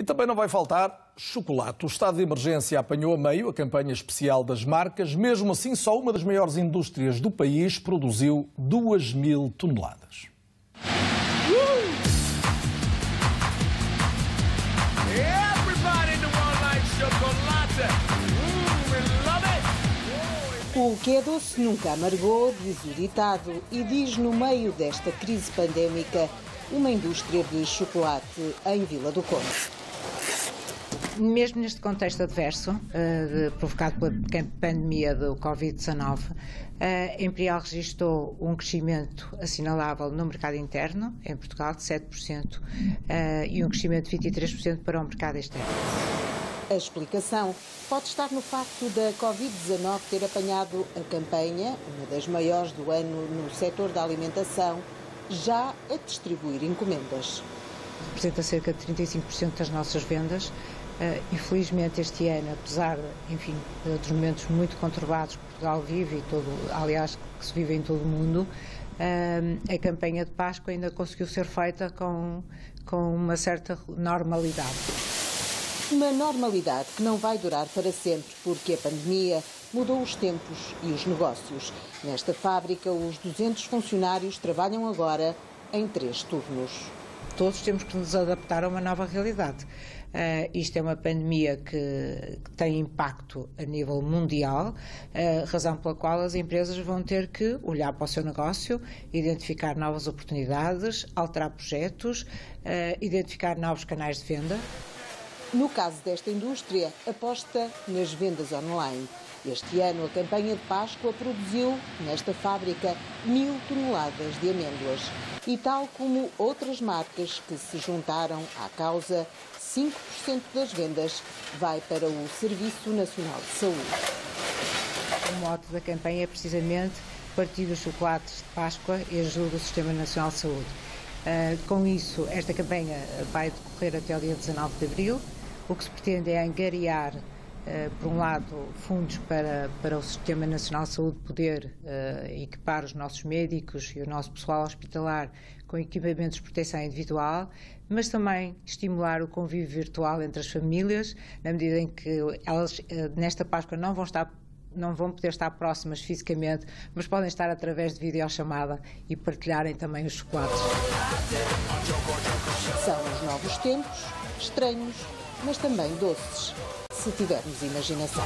E também não vai faltar chocolate. O estado de emergência apanhou a meio a campanha especial das marcas. Mesmo assim, só uma das maiores indústrias do país produziu 2.000 toneladas. O que é doce nunca amargou, diz o ditado, e diz no meio desta crise pandémica uma indústria de chocolate em Vila do Conde. Mesmo neste contexto adverso, provocado pela pandemia do Covid-19, a Imperial registrou um crescimento assinalável no mercado interno, em Portugal, de 7%, e um crescimento de 23% para o mercado externo. A explicação pode estar no facto da Covid-19 ter apanhado a campanha, uma das maiores do ano no setor da alimentação, já a distribuir encomendas. Representa cerca de 35% das nossas vendas. Infelizmente este ano, apesar, enfim, de outros momentos muito conturbados que Portugal vive e que se vive em todo o mundo, a campanha de Páscoa ainda conseguiu ser feita com uma certa normalidade. Uma normalidade que não vai durar para sempre, porque a pandemia mudou os tempos e os negócios. Nesta fábrica, os 200 funcionários trabalham agora em 3 turnos. Todos temos que nos adaptar a uma nova realidade. Isto é uma pandemia que tem impacto a nível mundial, razão pela qual as empresas vão ter que olhar para o seu negócio, identificar novas oportunidades, alterar projetos, identificar novos canais de venda. No caso desta indústria, aposta nas vendas online. Este ano, a campanha de Páscoa produziu, nesta fábrica, 1.000 toneladas de amêndoas. E tal como outras marcas que se juntaram à causa, 5% das vendas vai para o Serviço Nacional de Saúde. O mote da campanha é precisamente partir os chocolates de Páscoa e ajuda o Sistema Nacional de Saúde. Com isso, esta campanha vai decorrer até o dia 19 de abril. O que se pretende é angariar, por um lado, fundos para o Sistema Nacional de Saúde poder equipar os nossos médicos e o nosso pessoal hospitalar com equipamentos de proteção individual, mas também estimular o convívio virtual entre as famílias, na medida em que elas, nesta Páscoa, não vão poder estar próximas fisicamente, mas podem estar através de videochamada e partilharem também os chocolates. São os novos tempos, estranhos, mas também doces, se tivermos imaginação.